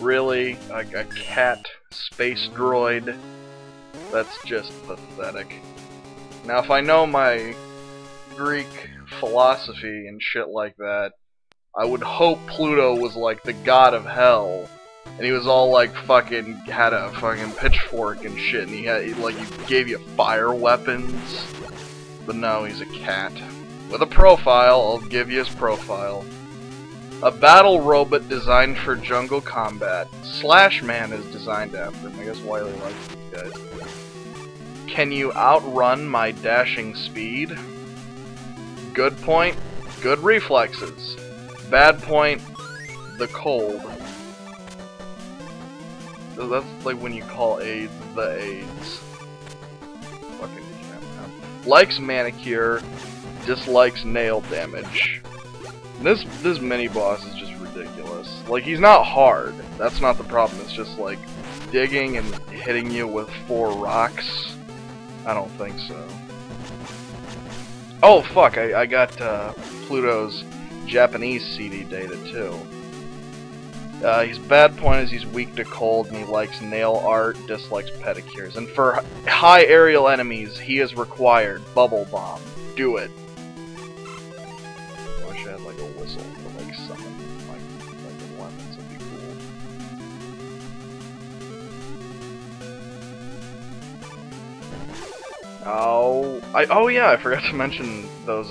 Really? Like a cat space droid? That's just pathetic. Now, if I know my Greek philosophy and shit like that, I would hope Pluto was like the god of hell, and he was all like fucking had a fucking pitchfork and shit, and he gave you fire weapons. But no, he's a cat with a profile. I'll give you his profile. A battle robot designed for jungle combat. Slashman is designed after him. I guess Wiley likes these guys. Can you outrun my dashing speed? Good point. Good reflexes. Bad point, the cold. So that's like when you call AIDS the AIDS. Fucking can't now. Likes manicure, dislikes nail damage. This mini boss is just ridiculous. Like, he's not hard. That's not the problem. It's just like digging and hitting you with 4 rocks. I don't think so. Oh fuck! I got Pluto's Japanese CD data too. His bad point is he's weak to cold and he likes nail art, dislikes pedicures. And for high aerial enemies, he is required Bubble Bomb. Do it. I wish I had like a whistle to like summon like the lemons. That'd be cool. Oh yeah, I forgot to mention those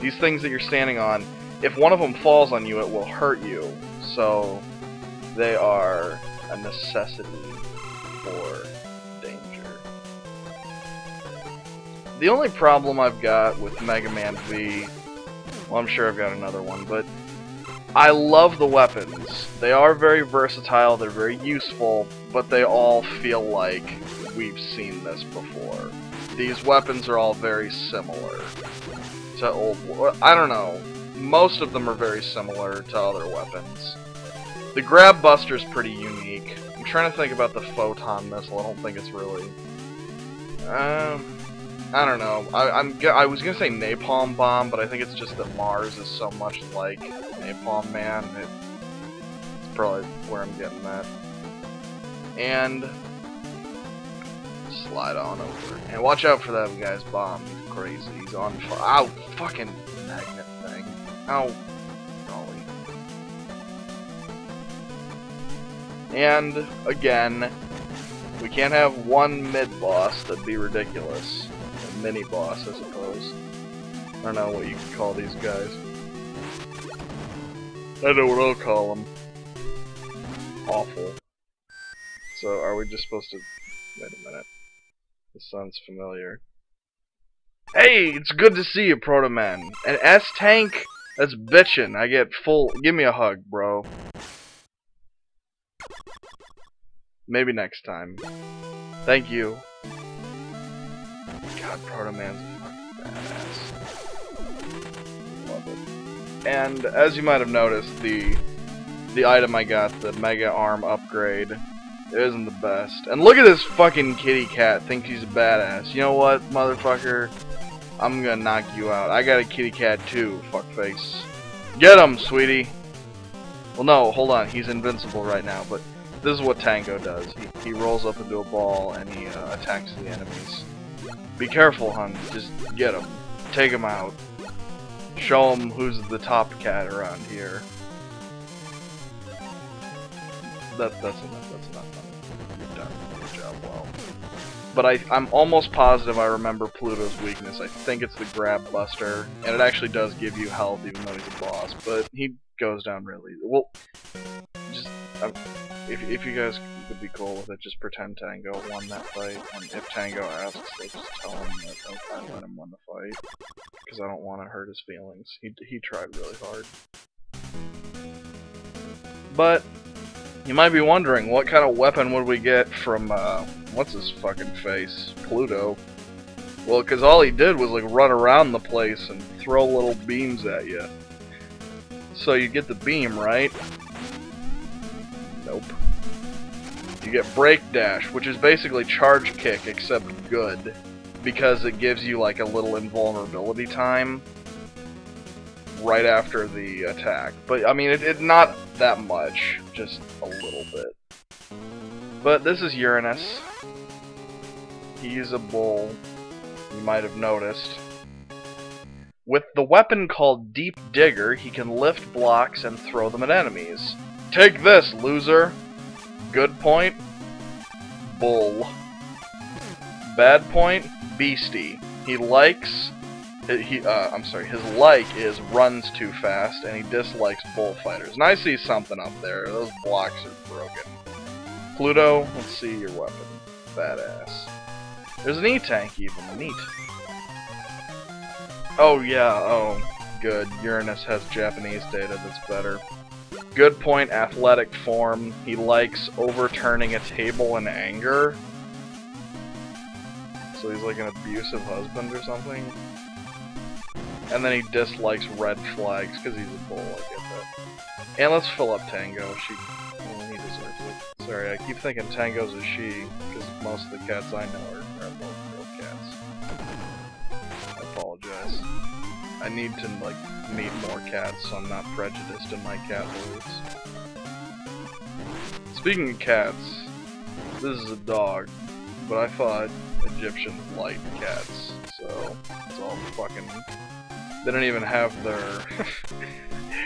these things that you're standing on. If one of them falls on you, it will hurt you, so they are a necessity for danger. The only problem I've got with Mega Man V, well, I'm sure I've got another one, but I love the weapons. They are very versatile, they're very useful, but they all feel like we've seen this before. These weapons are all very similar to old, I don't know. Most of them are very similar to other weapons. The Grab Buster's pretty unique. I'm trying to think about the Photon Missile. I don't think it's really. I don't know. I was gonna say Napalm Bomb, but I think it's just that Mars is so much like Napalm Man. It's probably where I'm getting that. And slide on over. And watch out for that guy's bomb. He's crazy. He's on fire. Ow! Fucking magnet thing. Ow. Golly. And, again, we can't have one mid-boss. That'd be ridiculous. A mini-boss, I suppose. I don't know what you could call these guys. I know what I'll call them. Awful. So, are we just supposed to... Wait a minute. This sounds familiar. Hey, it's good to see you, Proto Man. An S-tank? That's bitchin'. I get full. Give me a hug, bro. Maybe next time. Thank you. God, Proto Man's a fucking badass. Love it. And as you might have noticed, the item I got, the Mega Arm upgrade, it isn't the best. And look at this fucking kitty cat. Thinks he's a badass. You know what, motherfucker? I'm gonna knock you out. I got a kitty cat too, fuckface. Get him, sweetie! Well, no, hold on. He's invincible right now, but this is what Tango does. He rolls up into a ball and he attacks the enemies. Be careful, hun. Just get him. Take him out. Show him who's the top cat around here. That's enough. That's enough. You've done your job well. But I'm almost positive I remember Pluto's weakness. I think it's the Grab Buster, and it actually does give you health even though he's a boss, but he goes down really easy. Well, just, if you guys would be cool with it, just pretend Tango won that fight, and if Tango asks, like, just tell him that I let him win the fight, because I don't want to hurt his feelings. He tried really hard. But you might be wondering, what kind of weapon would we get from, what's his fucking face? Pluto. Well, because all he did was, like, run around the place and throw little beams at you. So you get the beam, right? Nope. You get Break Dash, which is basically Charge Kick, except good. Because it gives you, like, a little invulnerability time. right after the attack. But, I mean, it not that much, just a little bit. But this is Uranus. He's a bull, you might have noticed. With the weapon called Deep Digger, he can lift blocks and throw them at enemies. Take this, loser! Good point? Bull. Bad point? Beastie. He likes... I'm sorry, his like is runs too fast, and he dislikes bullfighters. And I see something up there. Those blocks are broken. Pluto, let's see your weapon. Badass. There's an E-tank even. Neat. Oh yeah, oh, good. Uranus has Japanese data, that's better. Good point, athletic form. He likes overturning a table in anger. So he's like an abusive husband or something. And then he dislikes red flags, because he's a bull, I get that. And let's fill up Tango. He deserves it. Sorry, I keep thinking Tango's a she, because most of the cats I know are both real cats. Apologize. I need to, like, meet more cats so I'm not prejudiced in my cat beliefs. Speaking of cats, this is a dog, but I thought Egyptians liked cats, so it's all fucking... They don't even have their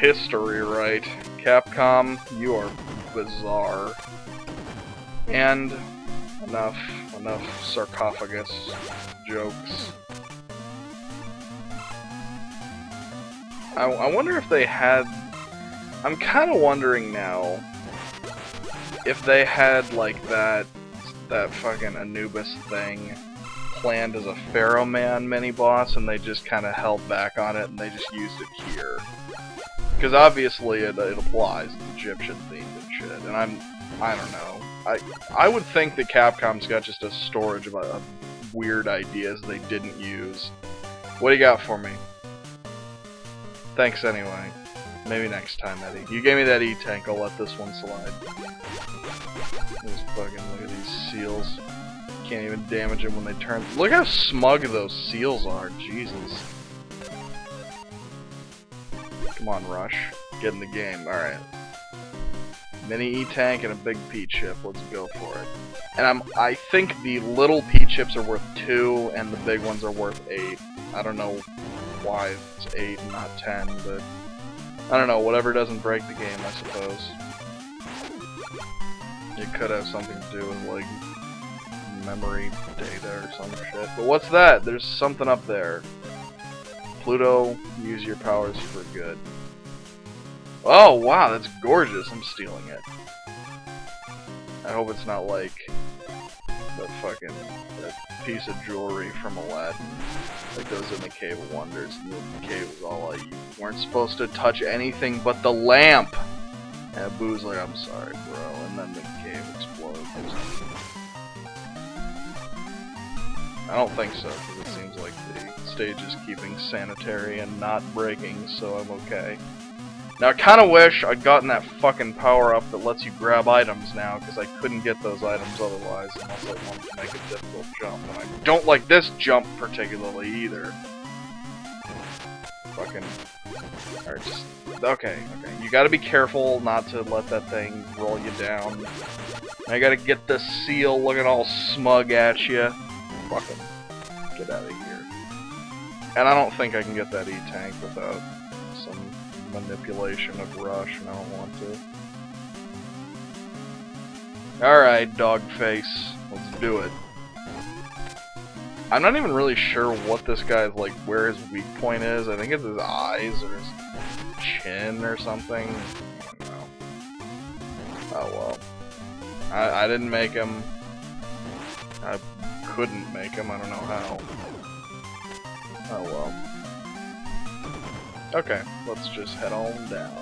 history right. Capcom, you are bizarre. And enough sarcophagus jokes. I wonder if they had... I'm kind of wondering now if they had, like, that fucking Anubis thing planned as a Pharaoh Man mini-boss and they just kind of held back on it and they just used it here. Because obviously it applies. It's Egyptian-themed and shit. And I don't know. I would think that Capcom's got just a storage of weird ideas they didn't use. What do you got for me? Thanks anyway. Maybe next time, Eddie. You gave me that E-tank, I'll let this one slide. Just fucking look at these seals. Can't even damage them when they turn. Look how smug those seals are, Jesus. Come on, Rush. Get in the game, alright. Mini E-tank and a big P-chip, let's go for it. And I think the little P-chips are worth 2 and the big ones are worth 8. I don't know why it's 8 and not 10, but I don't know, whatever doesn't break the game, I suppose. It could have something to do with, like, memory data or some shit. But what's that? There's something up there. Pluto, use your powers for good. Oh, wow, that's gorgeous. I'm stealing it. I hope it's not, like, that piece of jewelry from Aladdin. Like those in the Cave of Wonders. The cave was all like, you weren't supposed to touch anything but the lamp! And Boo's like, I'm sorry, bro. And then the cave explodes. I don't think so, because it seems like the stage is keeping sanitary and not breaking, so I'm okay. Now, I kinda wish I'd gotten that fucking power-up that lets you grab items now, because I couldn't get those items otherwise unless I wanted to make a difficult jump. And I don't like this jump particularly, either. Fucking... Alright, just... Okay. You gotta be careful not to let that thing roll you down. I gotta get this seal looking all smug at you. Fucking... Get out of here. And I don't think I can get that E-tank without some... manipulation of Rush, and I don't want to. Alright, dogface. Let's do it. I'm not even really sure what this guy's, like, where his weak point is. I think it's his eyes, or his chin, or something. I don't know. Oh, well. I didn't make him. I couldn't make him. I don't know how. Oh, well. Okay, let's just head on down.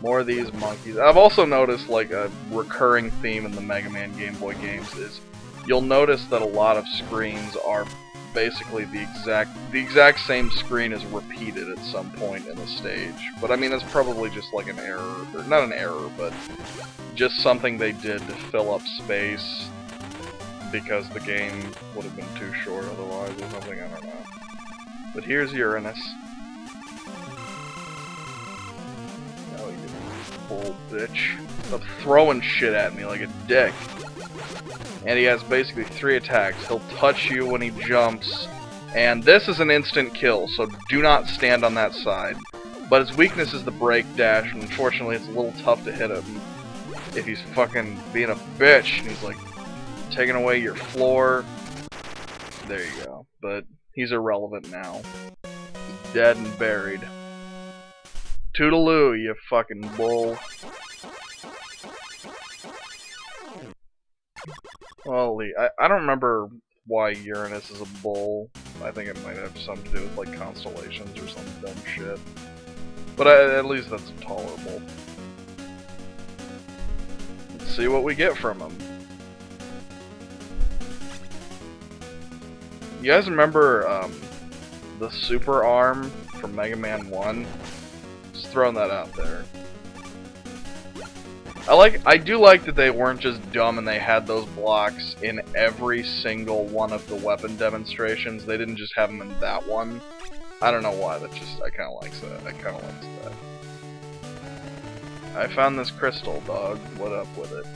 More of these monkeys. I've also noticed, like, a recurring theme in the Mega Man Game Boy games is you'll notice that a lot of screens are basically the exact same screen is repeated at some point in the stage. But I mean, that's probably just like an error, or not an error, but just something they did to fill up space because the game would have been too short otherwise or something, I don't know. But here's Uranus. old bitch. Stop throwing shit at me like a dick. And he has basically 3 attacks. He'll touch you when he jumps. And this is an instant kill, so do not stand on that side. But his weakness is the break dash, and unfortunately it's a little tough to hit him if he's fucking being a bitch and he's like taking away your floor. There you go. But he's irrelevant now. He's dead and buried. Toodaloo, you fucking bull. Holy, I don't remember why Uranus is a bull. I think it might have something to do with like constellations or some dumb shit. But at least that's tolerable. Let's see what we get from him. You guys remember the super arm from Mega Man 1? Just throwing that out there. I do like that they weren't just dumb and they had those blocks in every single one of the weapon demonstrations. They didn't just have them in that one. I don't know why, that just, I kinda likes that. I found this crystal, dog. What up with it?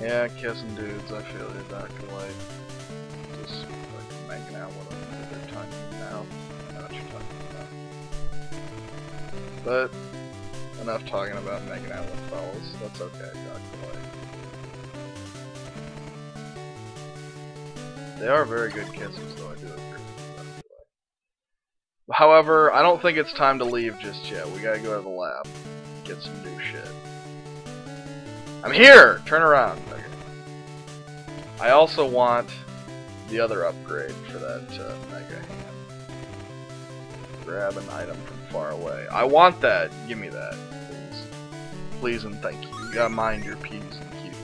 Yeah, kissing dudes, I feel you, Dr. Light. Just like making out what they're talking about. I know what you're talking about. But enough talking about making out with fellas. That's okay, Dr. Light. They are very good kissers, though, I do agree with Dr. Light. However, I don't think it's time to leave just yet. We gotta go to the lab. Get some new shit. I'm here! Turn around. Okay. I also want the other upgrade for that Mega Hand. Grab an item from far away. I want that! Give me that, please. Please and thank you. You gotta mind your P's and Q's.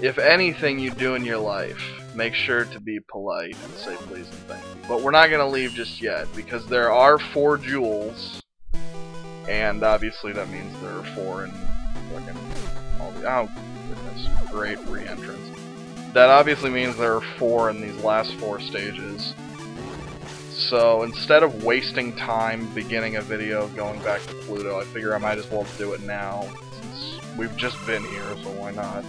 If anything you do in your life, make sure to be polite and say please and thank you. But we're not gonna leave just yet, because there are 4 jewels, and obviously that means there are 4 in fucking all the... Oh, goodness. Great re-entrance. That obviously means there are 4 in these last 4 stages. So instead of wasting time beginning a video going back to Pluto, I figure I might as well do it now, since we've just been here, so why not?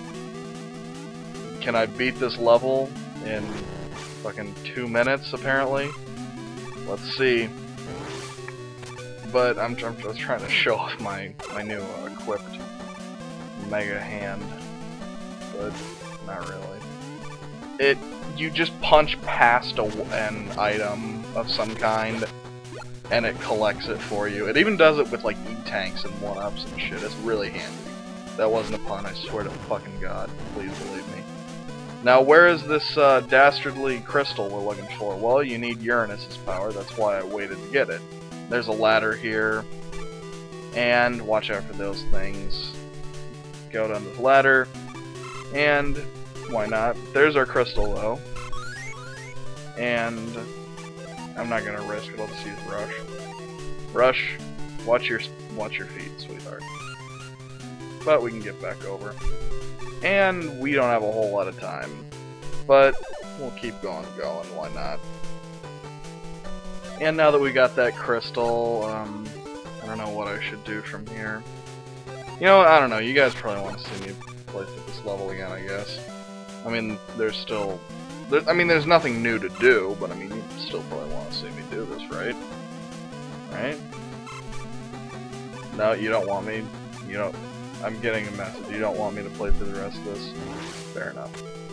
Can I beat this level in fucking 2 minutes, apparently? Let's see. But I'm just trying to show off my new equipped Mega Hand, but not really. You just punch past an item of some kind, and it collects it for you. It even does it with like E-tanks and 1-ups and shit. It's really handy. That wasn't a pun, I swear to fucking God. Please believe me. Now, where is this dastardly crystal we're looking for? Well, you need Uranus's power. That's why I waited to get it. There's a ladder here, and watch out for those things. Go down the ladder, and why not? There's our crystal, though. And I'm not gonna risk it. I'll just use Rush. Rush, watch your feet, sweetheart. But we can get back over, and we don't have a whole lot of time, but we'll keep going. Why not? And now that we got that crystal, I don't know what I should do from here. You know, I don't know, you guys probably want to see me play through this level again, I guess. I mean, there's nothing new to do, but I mean, you still probably want to see me do this, right? Right? No, you don't want me, I'm getting a message, you don't want me to play through the rest of this? Fair enough.